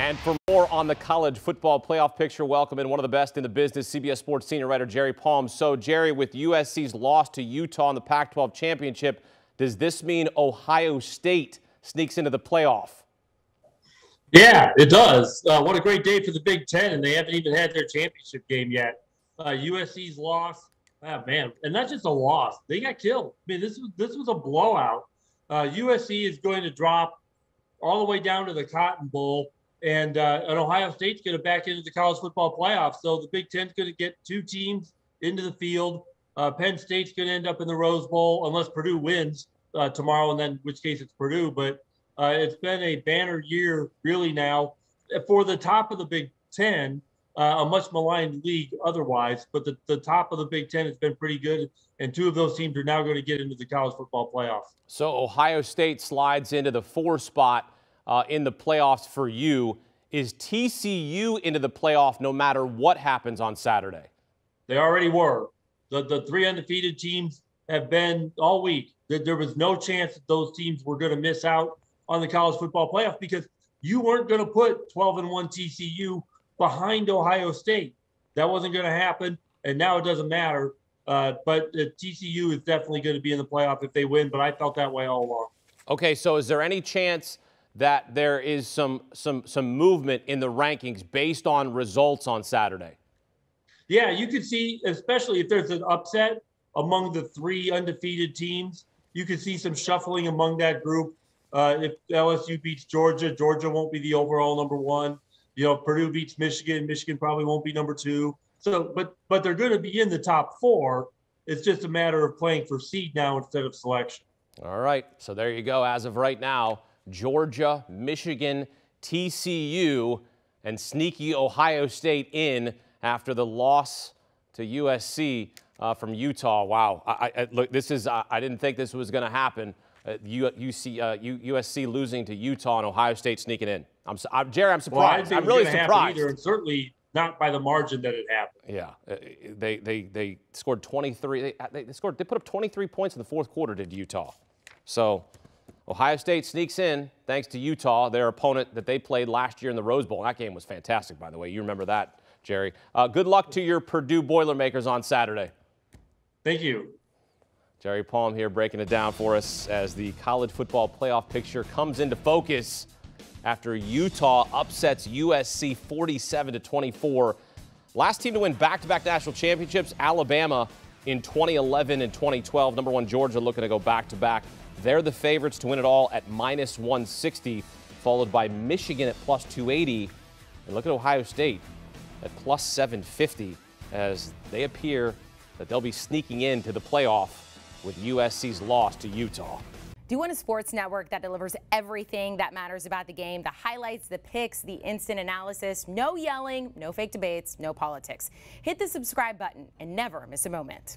And for more on the college football playoff picture, welcome in one of the best in the business, CBS Sports senior writer Jerry Palm. So, Jerry, with USC's loss to Utah in the Pac-12 championship, does this mean Ohio State sneaks into the playoff? Yeah, it does. What a great day for the Big Ten, and they haven't even had their championship game yet. USC's loss, oh, man, and not just a loss. They got killed. I mean, this was a blowout. USC is going to drop all the way down to the Cotton Bowl. And Ohio State's going to back into the college football playoff. So the Big Ten's going to get two teams into the field. Penn State's going to end up in the Rose Bowl unless Purdue wins tomorrow, and then in which case it's Purdue. But it's been a banner year really now for the top of the Big Ten, a much maligned league otherwise. But the top of the Big Ten has been pretty good, and two of those teams are now going to get into the college football playoff. So Ohio State slides into the 4 spot. In the playoffs for you. Is TCU into the playoff no matter what happens on Saturday? They already were. The 3 undefeated teams have been all week. There was no chance that those teams were going to miss out on the college football playoff because you weren't going to put 12-1 TCU behind Ohio State. That wasn't going to happen, and now it doesn't matter. But TCU is definitely going to be in the playoff if they win, but I felt that way all along. Okay, so is there any chance that there is some movement in the rankings based on results on Saturday? Yeah, you could see, especially if there's an upset among the 3 undefeated teams, you could see some shuffling among that group. If LSU beats Georgia, Georgia won't be the overall number 1. You know, Purdue beats Michigan, Michigan probably won't be number 2. So, but they're going to be in the top 4. It's just a matter of playing for seed now instead of selection. All right, so there you go. As of right now, Georgia, Michigan, TCU, and sneaky Ohio State in after the loss to USC from Utah. Wow. Look, this is, I didn't think this was going to happen. USC losing to Utah and Ohio State sneaking in. Jerry, I'm surprised. Well, I'm really surprised. Either, and certainly not by the margin that it happened. Yeah. They scored 23. They put up 23 points in the 4th quarter, did Utah. So Ohio State sneaks in thanks to Utah, their opponent that they played last year in the Rose Bowl. And that game was fantastic, by the way. You remember that, Jerry. Good luck to your Purdue Boilermakers on Saturday. Thank you. Jerry Palm here breaking it down for us as the college football playoff picture comes into focus after Utah upsets USC 47-24. Last team to win back-to-back national championships, Alabama in 2011 and 2012. Number 1, Georgia looking to go back-to-back. They're the favorites to win it all at -160, followed by Michigan at +280. And look at Ohio State at +750 as they appear that they'll be sneaking into the playoff with USC's loss to Utah. Do you want a sports network that delivers everything that matters about the game? The highlights, the picks, the instant analysis, no yelling, no fake debates, no politics. Hit the subscribe button and never miss a moment.